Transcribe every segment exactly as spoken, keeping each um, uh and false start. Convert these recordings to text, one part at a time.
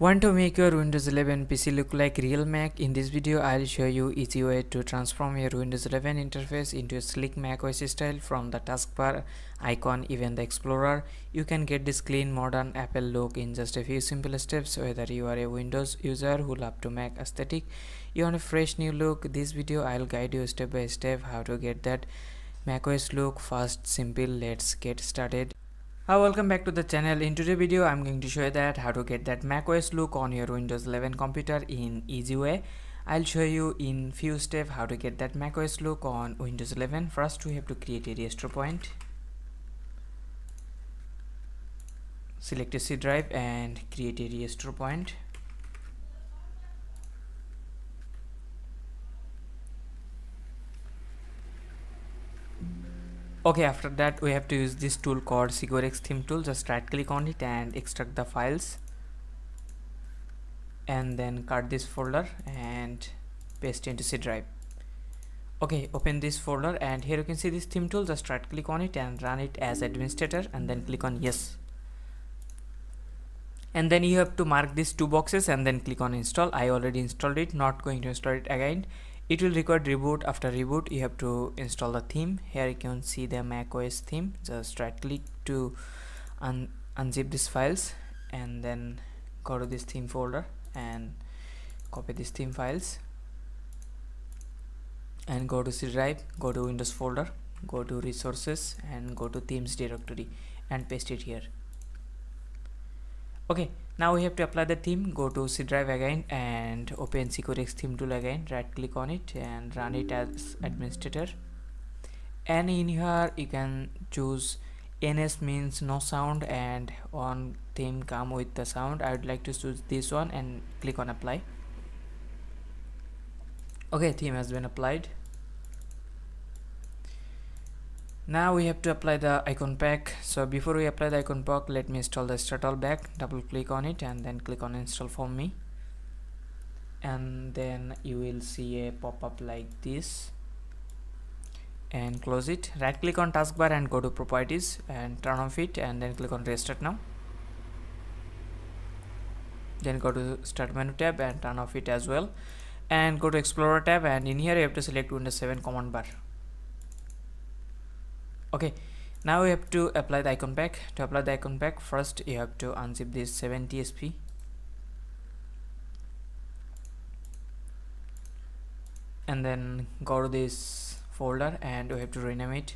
Want to make your Windows eleven P C look like real Mac? In this video, I'll show you easy way to transform your Windows eleven interface into a slick macOS style from the taskbar, icon, even the explorer. You can get this clean, modern Apple look in just a few simple steps. Whether you are a Windows user who love to Mac aesthetic, you want a fresh new look, this video I'll guide you step by step how to get that macOS look fast, simple. Let's get started. Hi, welcome back to the channel. In today's video, I'm going to show you that how to get that macOS look on your Windows eleven computer in easy way. I'll show you in few steps how to get that macOS look on Windows eleven. First, we have to create a restore point. Select a C drive and create a restore point. Okay, after that we have to use this tool called SecureUxTheme tool. Just right click on it and extract the files, and then cut this folder and paste into C drive. Okay, open this folder and here you can see this theme tool. Just right click on it and run it as administrator and then click on yes. And then you have to mark these two boxes and then click on install. I already installed it, not going to install it again. It will require reboot. After reboot, you have to install the theme. Here you can see the macOS theme. Just right click to un unzip these files and then go to this theme folder and copy these theme files and go to C drive, go to Windows folder, go to resources and go to themes directory and paste it here. Okay, now we have to apply the theme. Go to C drive again and open SecureUxTheme tool again. Right click on it and run it as administrator. And in here you can choose N S means no sound, and on theme come with the sound. I would like to choose this one and click on apply. Okay, theme has been applied. Now we have to apply the icon pack. So before we apply the icon pack, let me install the Start All Back. Double click on it and then click on install for me, and then you will see a pop-up like this, and close it. Right click on taskbar and go to properties and turn off it, and then click on restart now. Then go to start menu tab and turn off it as well, and go to explorer tab, and in here you have to select Windows seven command bar. Okay, now we have to apply the icon pack. To apply the icon pack, first you have to unzip this seven T S P and then go to this folder and we have to rename it.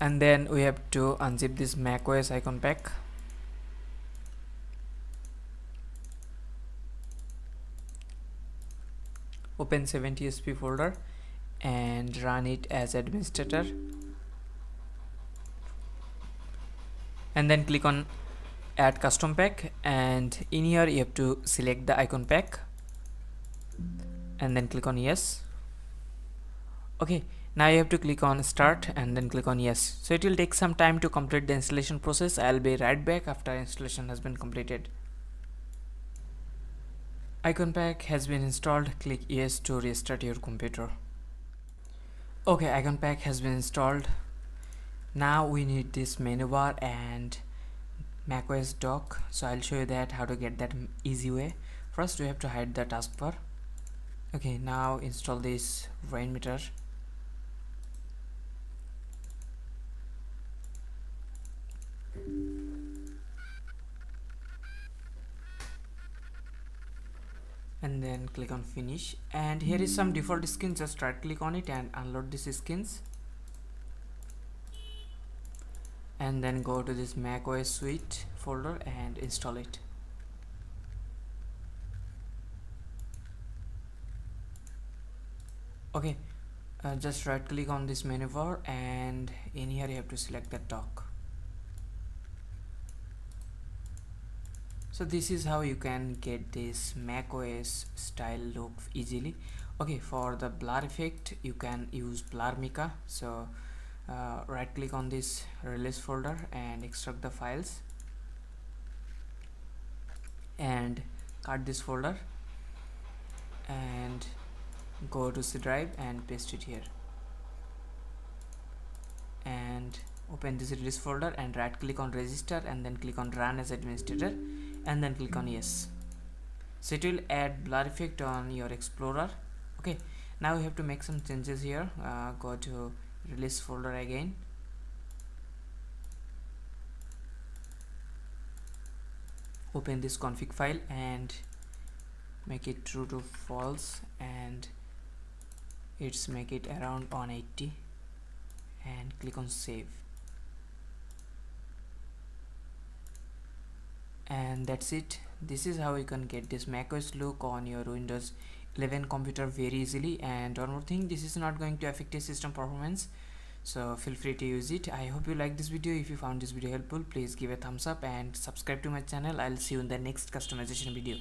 And then we have to unzip this macOS icon pack. Open seven T S P folder and run it as administrator, and then click on add custom pack, and in here you have to select the icon pack and then click on yes. Okay, now you have to click on start and then click on yes. So it will take some time to complete the installation process. I'll be right back after installation has been completed. Icon pack has been installed. Click yes to restart your computer. Okay, icon pack has been installed. Now we need this menu bar and macOS dock. So I'll show you that how to get that easy way. First we have to hide the taskbar. Okay, now install this Rainmeter. And then click on finish, and here is some default skins. Just right click on it and unload these skins, and then go to this macOS suite folder and install it. Okay, uh, just right click on this menu bar, and in here you have to select the dock. So this is how you can get this macOS style look easily. Okay, for the blur effect you can use BlurMica. So uh, right click on this release folder and extract the files and cut this folder and go to C drive and paste it here and Open this release folder and right click on register and then click on run as administrator and then click on yes. So it will add blur effect on your Explorer. Okay, now we have to make some changes here. Uh, go to release folder again. Open this config file and make it true to false, and it's make it around one eighty and click on save. And that's it. This is how you can get this macOS look on your Windows eleven computer very easily. And one more thing, this is not going to affect your system performance, so feel free to use it. I hope you like this video. If you found this video helpful, please give a thumbs up and subscribe to my channel. I'll see you in the next customization video.